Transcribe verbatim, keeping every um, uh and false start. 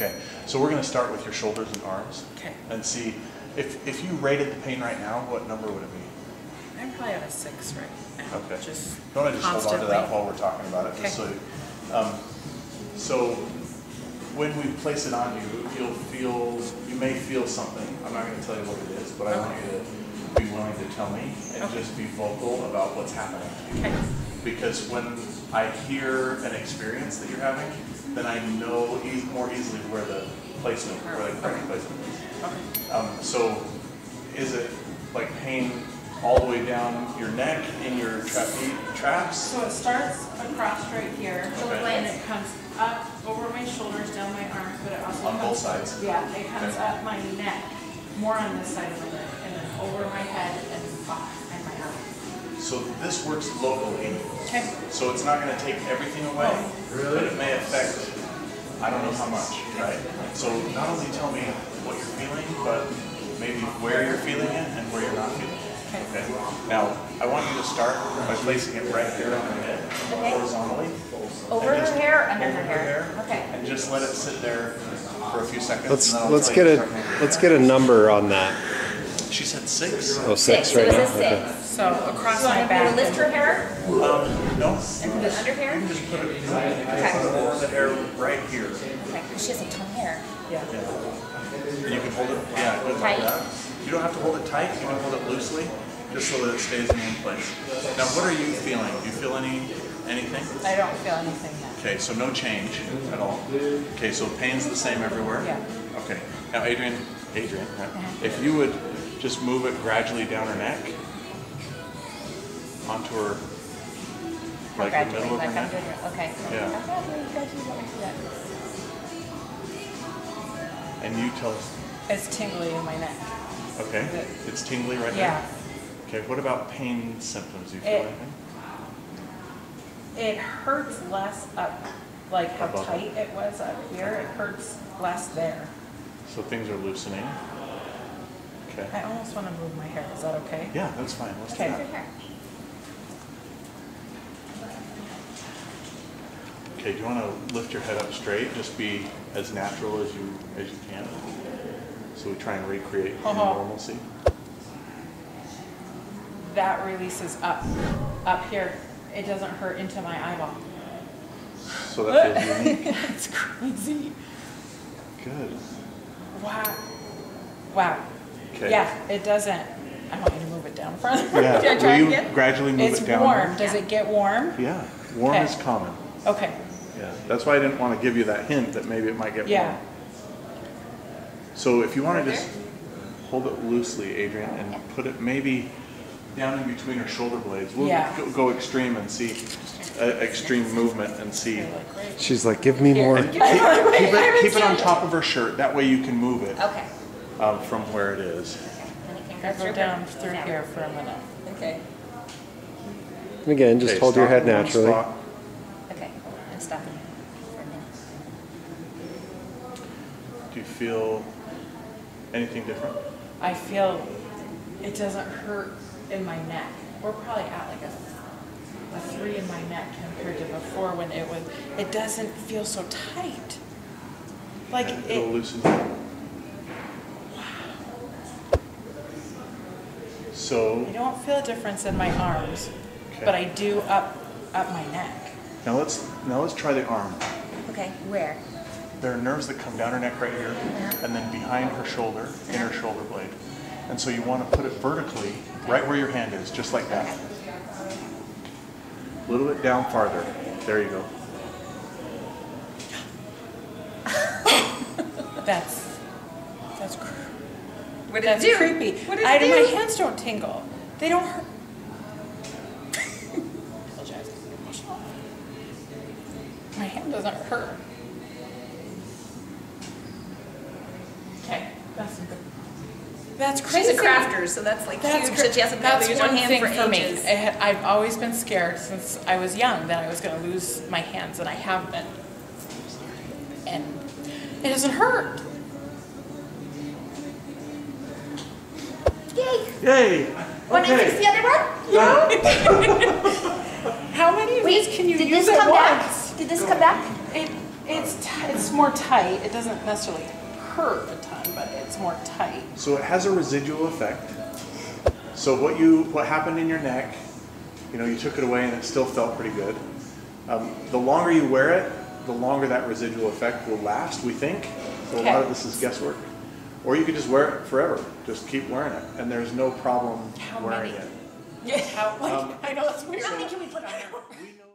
Okay, so we're going to start with your shoulders and arms. Okay. And see, if, if you rated the pain right now, what number would it be? I'm probably at a six right now. Okay. Just you want to just constantly. Hold on to that while we're talking about it. Okay. Just so, um, so when we place it on you, you'll feel, you may feel something. I'm not going to tell you what it is, but I okay. want you to be willing to tell me and okay. just be vocal about what's happening to you. Okay. Because when I hear an experience that you're having, then I know e more easily where the placement, where the correct placement is. Um, so, is it like pain all the way down your neck, in your trape traps? So it starts across right here, okay. and it comes up over my shoulders, down my arms, but it also on comes, both sides. Yeah, it comes okay. up my neck, more on this side of my neck, and then over my head and back and my arms. So this works locally, okay. so it's not going to take everything away, really? But it may affect, I don't know how much, right? So not only tell me what you're feeling, but maybe where you're feeling it and where you're not feeling it. Okay. Now, I want you to start by placing it right here on her head, okay. horizontally. Over her hair, under her hair. hair. Okay. And just let it sit there for a few seconds. Let's, and let's, get, a, let's get a number on that. She said six. Oh, six, six. right now. Six. Okay. So across so my back. You lift her hair? Um, no. And put it under hair? You can just put it inside okay. the hair right here. Okay. She has a ton of hair. Yeah. yeah. And you can hold it yeah, tight. Like that. You don't have to hold it tight. You can hold it loosely, just so that it stays in place. Now, what are you feeling? Do you feel any anything? I don't feel anything yet. Okay. So no change at all. Okay. So pain's the same everywhere. Yeah. Okay. Now, Adrian, Adrian, right? yeah. if you would. Just move it gradually down her neck, onto her, like gradually, the middle of like her neck. Doing, okay. Yeah. Gradually, gradually, gradually. And you tell us. It's tingly in my neck. Okay. It, it's tingly right yeah. now? Yeah. Okay, what about pain symptoms? Do you feel it, anything? It hurts less up, like how Above. tight it was up here. Okay. It hurts less there. So things are loosening. Okay. I almost want to move my hair. Is that okay? Yeah, that's fine. Let's okay. do that. Okay. Do you want to lift your head up straight? Just be as natural as you as you can. So we try and recreate uh-huh. normalcy. That releases up, up here. It doesn't hurt into my eyeball. So that feels unique. That's crazy. Good. Wow. Wow. Okay. Yeah, it doesn't. I want you to move it down further. Yeah. Do I try Will you again? gradually move it's it down? It's warm. There? Does yeah. it get warm? Yeah. Warm okay. is common. Okay. Yeah. That's why I didn't want to give you that hint that maybe it might get yeah. warm. So if you want right to just there? hold it loosely, Adrian, and put it maybe down in between her shoulder blades. We'll yeah. go, go extreme and see uh, extreme movement and see. She's like, give me Here. more. Keep, keep, it, keep it on top of her shirt. That way you can move it. Okay. Um, from where it is. Okay. And it go down through yeah. here for a minute. Okay. And again, just okay, hold your head naturally. Spot. Okay, I'm stopping for a minute. Do you feel anything different? I feel it doesn't hurt in my neck. We're probably at like a, a three in my neck compared to before when it was. It doesn't feel so tight. Like and it. It'll loosen up. So, I don't feel a difference in my arms, okay. but I do up up my neck. Now let's now let's try the arm. Okay, where? There are nerves that come down her neck right here, uh-huh. and then behind her shoulder, uh-huh. in her shoulder blade. And so you want to put it vertically, okay. right where your hand is, just like that. Okay. A little bit down farther. There you go. that's that's crazy. What That's do? creepy. What I, do? My hands don't tingle. They don't hurt. My hand doesn't hurt. Okay. That's good. That's crazy. She's a crafter, so that's like that's huge. That she hasn't been able to use her hand for ages. Had, I've always been scared since I was young that I was going to lose my hands, and I have been. And it doesn't hurt. Yay! One okay. and six the other one? Yeah. How many of Wait, these can you did use this come at back? once? Did this Go come back? It, it It's t it's more tight. It doesn't necessarily hurt a ton, but it's more tight. So it has a residual effect. So what you what happened in your neck, you know, you took it away and it still felt pretty good. Um, the longer you wear it, the longer that residual effect will last, we think. So okay. A lot of this is guesswork. Or you could just wear it forever. Just keep wearing it, and there's no problem How wearing many? it. Yeah, like, um, I know it's weird. How many can we put on there?